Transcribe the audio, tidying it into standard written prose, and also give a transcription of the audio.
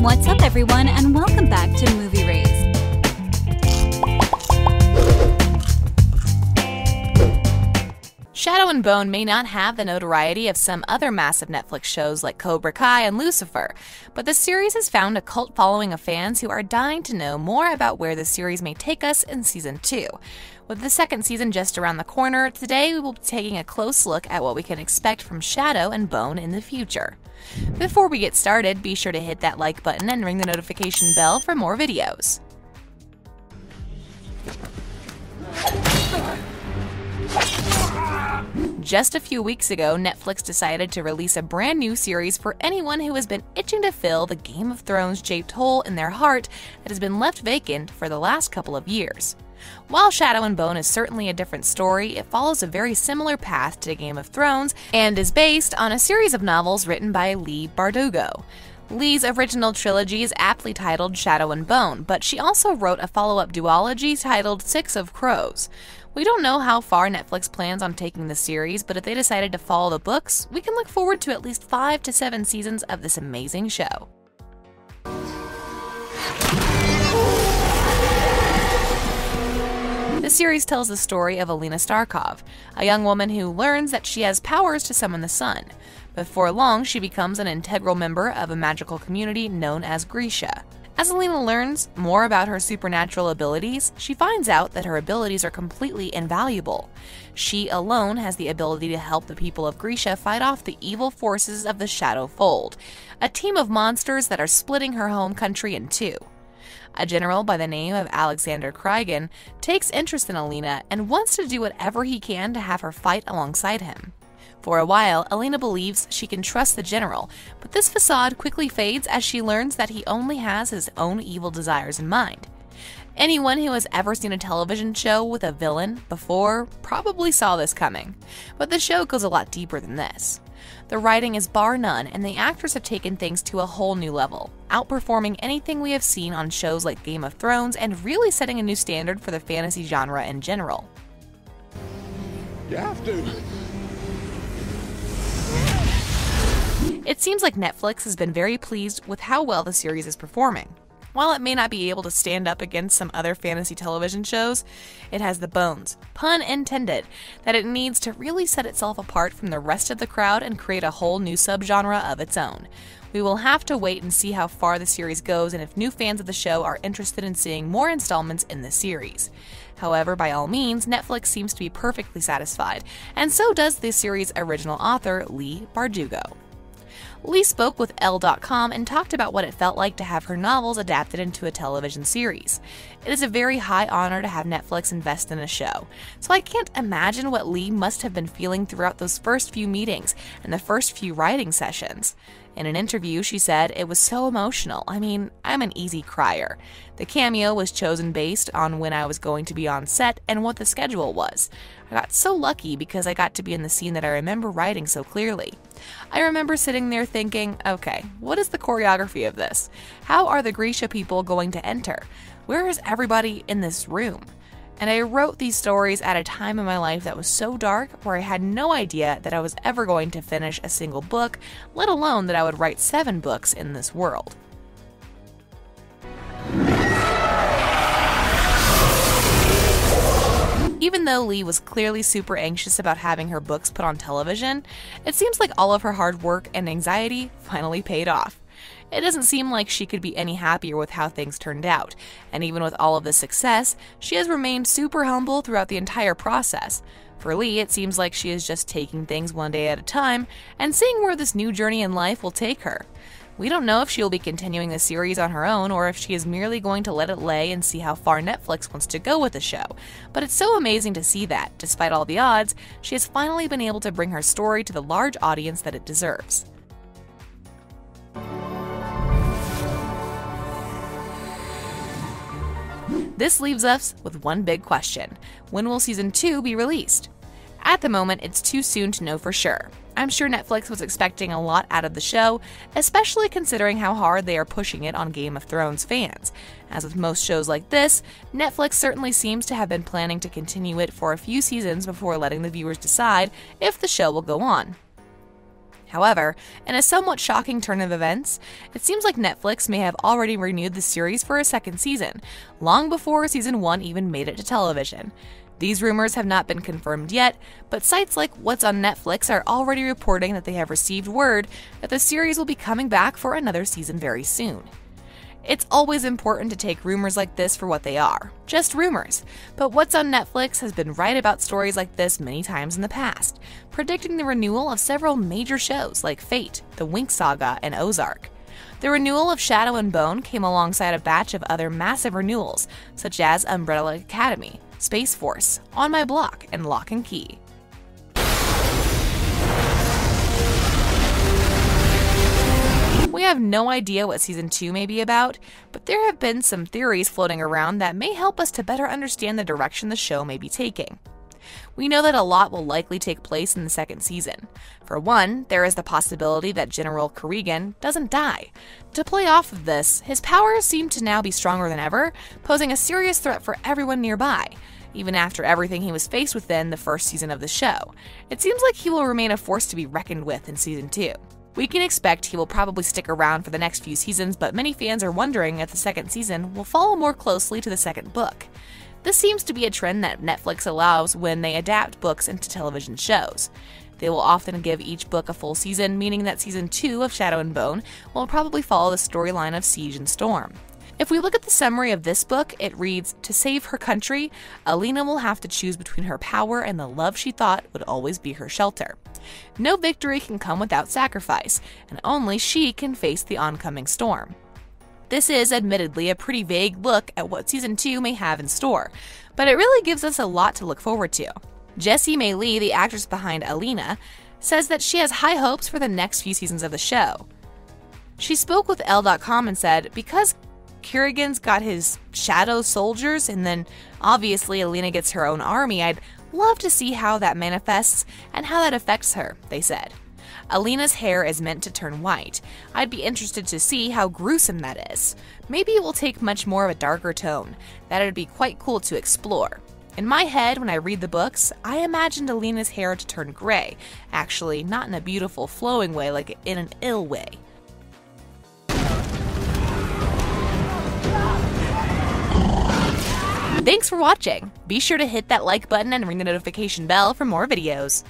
What's up, everyone, and welcome back to Movie Raze. Shadow and Bone may not have the notoriety of some other massive Netflix shows like Cobra Kai and Lucifer, but the series has found a cult following of fans who are dying to know more about where the series may take us in Season 2. With the second season just around the corner, today we will be taking a close look at what we can expect from Shadow and Bone in the future. Before we get started, be sure to hit that like button and ring the notification bell for more videos. Just a few weeks ago, Netflix decided to release a brand new series for anyone who has been itching to fill the Game of Thrones-shaped hole in their heart that has been left vacant for the last couple of years. While Shadow and Bone is certainly a different story, it follows a very similar path to Game of Thrones and is based on a series of novels written by Leigh Bardugo. Leigh's original trilogy is aptly titled Shadow and Bone, but she also wrote a follow-up duology titled Six of Crows. We don't know how far Netflix plans on taking the series, but if they decided to follow the books, we can look forward to at least 5 to 7 seasons of this amazing show. The series tells the story of Alina Starkov, a young woman who learns that she has powers to summon the sun. Before long, she becomes an integral member of a magical community known as Grisha. As Alina learns more about her supernatural abilities, she finds out that her abilities are completely invaluable. She alone has the ability to help the people of Grisha fight off the evil forces of the Shadow Fold, a team of monsters that are splitting her home country in two. A general by the name of Alexander Kirigan takes interest in Alina and wants to do whatever he can to have her fight alongside him. For a while, Alina believes she can trust the general, but this facade quickly fades as she learns that he only has his own evil desires in mind. Anyone who has ever seen a television show with a villain before probably saw this coming, but the show goes a lot deeper than this. The writing is bar none, and the actors have taken things to a whole new level, outperforming anything we have seen on shows like Game of Thrones and really setting a new standard for the fantasy genre in general. You have to. It seems like Netflix has been very pleased with how well the series is performing. While it may not be able to stand up against some other fantasy television shows, it has the bones, pun intended, that it needs to really set itself apart from the rest of the crowd and create a whole new subgenre of its own. We will have to wait and see how far the series goes and if new fans of the show are interested in seeing more installments in the series. However, by all means, Netflix seems to be perfectly satisfied, and so does the series' original author, Leigh Bardugo. Leigh spoke with Elle.com and talked about what it felt like to have her novels adapted into a television series. It is a very high honor to have Netflix invest in a show, so I can't imagine what Leigh must have been feeling throughout those first few meetings and the first few writing sessions. In an interview, she said, "It was so emotional. I mean, I'm an easy crier. The cameo was chosen based on when I was going to be on set and what the schedule was. I got so lucky because I got to be in the scene that I remember writing so clearly. I remember sitting there thinking, okay, what is the choreography of this? How are the Grisha people going to enter? Where is everybody in this room?" And I wrote these stories at a time in my life that was so dark where I had no idea that I was ever going to finish a single book, let alone that I would write 7 books in this world. Even though Leigh was clearly super anxious about having her books put on television, it seems like all of her hard work and anxiety finally paid off. It doesn't seem like she could be any happier with how things turned out, and even with all of the success, she has remained super humble throughout the entire process. For Leigh, it seems like she is just taking things one day at a time and seeing where this new journey in life will take her. We don't know if she will be continuing the series on her own or if she is merely going to let it lay and see how far Netflix wants to go with the show, but it's so amazing to see that, despite all the odds, she has finally been able to bring her story to the large audience that it deserves. This leaves us with one big question: when will Season 2 be released? At the moment, it's too soon to know for sure. I'm sure Netflix was expecting a lot out of the show, especially considering how hard they are pushing it on Game of Thrones fans. As with most shows like this, Netflix certainly seems to have been planning to continue it for a few seasons before letting the viewers decide if the show will go on. However, in a somewhat shocking turn of events, it seems like Netflix may have already renewed the series for a second season, long before season 1 even made it to television. These rumors have not been confirmed yet, but sites like What's on Netflix are already reporting that they have received word that the series will be coming back for another season very soon. It's always important to take rumors like this for what they are, just rumors, but What's on Netflix has been right about stories like this many times in the past, predicting the renewal of several major shows like Fate, The Winx Saga, and Ozark. The renewal of Shadow and Bone came alongside a batch of other massive renewals, such as Umbrella Academy, Space Force, On My Block, and Lock and Key. We have no idea what Season 2 may be about, but there have been some theories floating around that may help us to better understand the direction the show may be taking. We know that a lot will likely take place in the second season. For one, there is the possibility that General Kirigan doesn't die. To play off of this, his powers seem to now be stronger than ever, posing a serious threat for everyone nearby, even after everything he was faced with in the first season of the show. It seems like he will remain a force to be reckoned with in Season 2. We can expect he will probably stick around for the next few seasons, but many fans are wondering if the second season will follow more closely to the second book. This seems to be a trend that Netflix allows when they adapt books into television shows. They will often give each book a full season, meaning that Season 2 of Shadow and Bone will probably follow the storyline of Siege and Storm. If we look at the summary of this book, it reads, "To save her country, Alina will have to choose between her power and the love she thought would always be her shelter. No victory can come without sacrifice, and only she can face the oncoming storm." This is admittedly a pretty vague look at what Season 2 may have in store, but it really gives us a lot to look forward to. Jessie Mei Li, the actress behind Alina, says that she has high hopes for the next few seasons of the show. She spoke with Elle.com and said, "Because Kirigan's got his shadow soldiers, and then obviously Alina gets her own army, I'd love to see how that manifests and how that affects her," they said. Alina's hair is meant to turn white. I'd be interested to see how gruesome that is. Maybe it will take much more of a darker tone. That'd be quite cool to explore. In my head, when I read the books, I imagined Alina's hair to turn gray. Actually, not in a beautiful, flowing way, like in an ill way. Thanks for watching! Be sure to hit that like button and ring the notification bell for more videos.